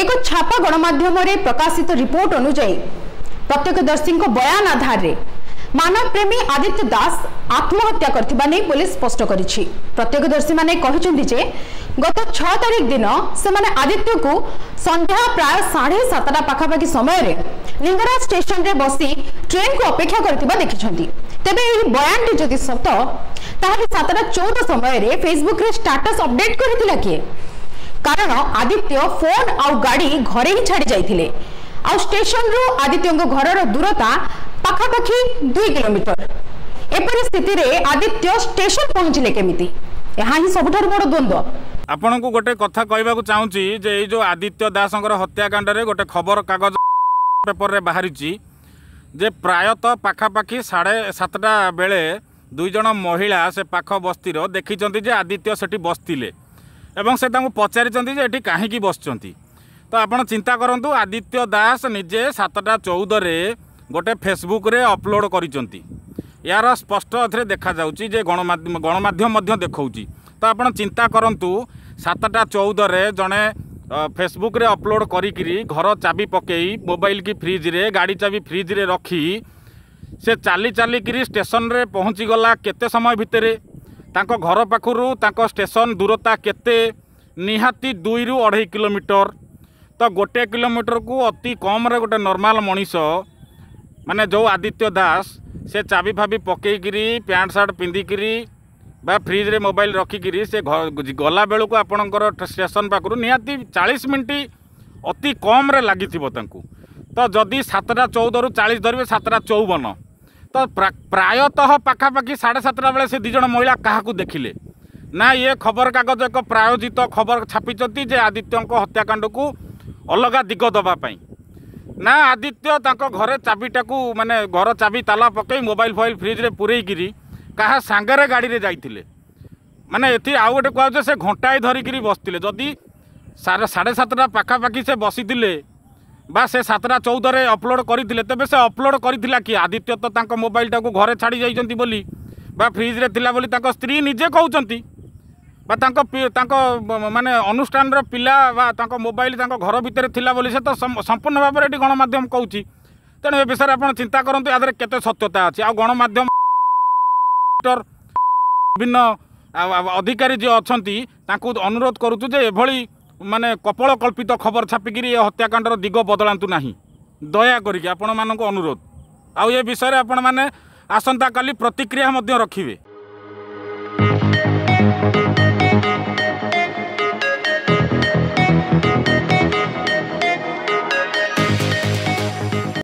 एक छापा गणमाध्यम प्रकाशित रिपोर्ट अनुजाई प्रत्यक्षदर्शी बयान आधार रे मानव प्रेमी आदित्य दास आत्महत्या करथिबा नै पुलिस स्पष्ट करिछि। प्रत्यक्षदर्शी माने कहिसेंती जे गत 6 तारिख दिन सेमाने आदित्य को संध्या प्राय 7:30 पाखापाखि समय रे लिंगराज स्टेशन रे बसी ट्रेन को अपेक्षा करथिबा देखिसेंती। तबे एही बयान टी जदि सत ताहाले 7:14 समय रे फेसबुक रे स्टेटस अपडेट करथिला कि कारण आदित्य फोन आउ गाड़ी घरे ही छाड़ी जाइथिले। आउ स्टेशन रो आदित्य को घरर दूरता पाखापाखि 2 किलोमीटर। एपरि स्थिति रे आदित्य स्टेशन पहुंचले केमिति यहाँ ही सबुठार बड़ द्वंद्व। आपण को गोटे कथा कहबा को चाहूची जे ए जो आदित्य दासंकर हत्याकांड रे गोटे खबर कागज पेपर रे बाहरिची जे प्रायतः पाखापाखि 7:30 बेले दुई जण महिला से पाख बस्ती रो देखिचंती जे आदित्य सेठी बस्तिले एवं से पचारिचंती जे एठी काहेकी बसचंती। तो आपण चिंता करंतु आदित्य दास निजे 7:14 रे गोटे फेसबुक रे अपलोड करिचंती। यार स्पष्ट अथरे देखा जाउची जे गणमाध्यम मध्य देखौची। तो आपण चिंता करंतु 7:14 रे जने फेसबुक रे अपलोड करी घर चाबी पकेई मोबाइल की फ्रिज रे गाड़ी चाबी फ्रिज रे रखी से चाली चाली करी स्टेशन रे पहुँची गला। केते समय भितरे तांको घर पाखरु तांको स्टेशन दूरता केते निहाती 2 ରୁ 2.5 किलोमीटर। तो 1 किलोमीटर को अति कम रे गोटे नॉर्मल मनीष माने जो आदित्य दास से चाबी फाबी पकेई पैंट शर्ट पिंधिक फ्रिज रे मोबाइल रखिकी से गला बेलू को आपणकर स्टेशन पाखु निहाती 40 मिनट अति कम रे लगी। तो जदि 7:14 40 धरवे 7:54 तो प्रायतः पाखापाखि 7:30 बेले से दिजण महिला क्या देखिले ना ये खबर कागज एक प्रायोजित खबर छापिचंती जे आदित्य हत्याकांड को अलग दिग दवापाई ना आदित्य तांको घरे चाबीटा को माने घर चाबी ताला पकई मोबाइल फोबाइल फ्रिज रे पुरैकिरी कहा सांगरे गाड़ी रे जाइथिले माने एथि आउ गोटे कहजे से घंटाए धरिकी बसतिले। जदि 7:30 पाखापाखि से बसीदिले बा से 7:14 रे अपलोड करते तेज से अपलोड करता कि आदित्य तो तांको मोबाइल टाक घरे छाड़ी जाइचंती बोली बा फ्रिज रे थिला बोली तांको स्त्री निजे कहउचंती बा तांको माने अनुष्ठान रो पिला बा तांको मोबाइल तांको घर भितर थिला बोली से तो संपूर्ण भाव में ये गणमाध्यम कहूँ। तेणु ए विषय आप चिंता करूँ याद केते सत्यता अच्छी आ गणमाध्यम विभिन्न अधिकारी जी अच्छा अनुरोध करुचु जे एभली माने कपल कल्पित खबर छापिक ये हत्याकांडर दिग बदलांतु नाही दया करिके आपण माननको अनुरोध। आ विषय आपण माने आसंता काली प्रतिक्रिया मध्य रखिबे।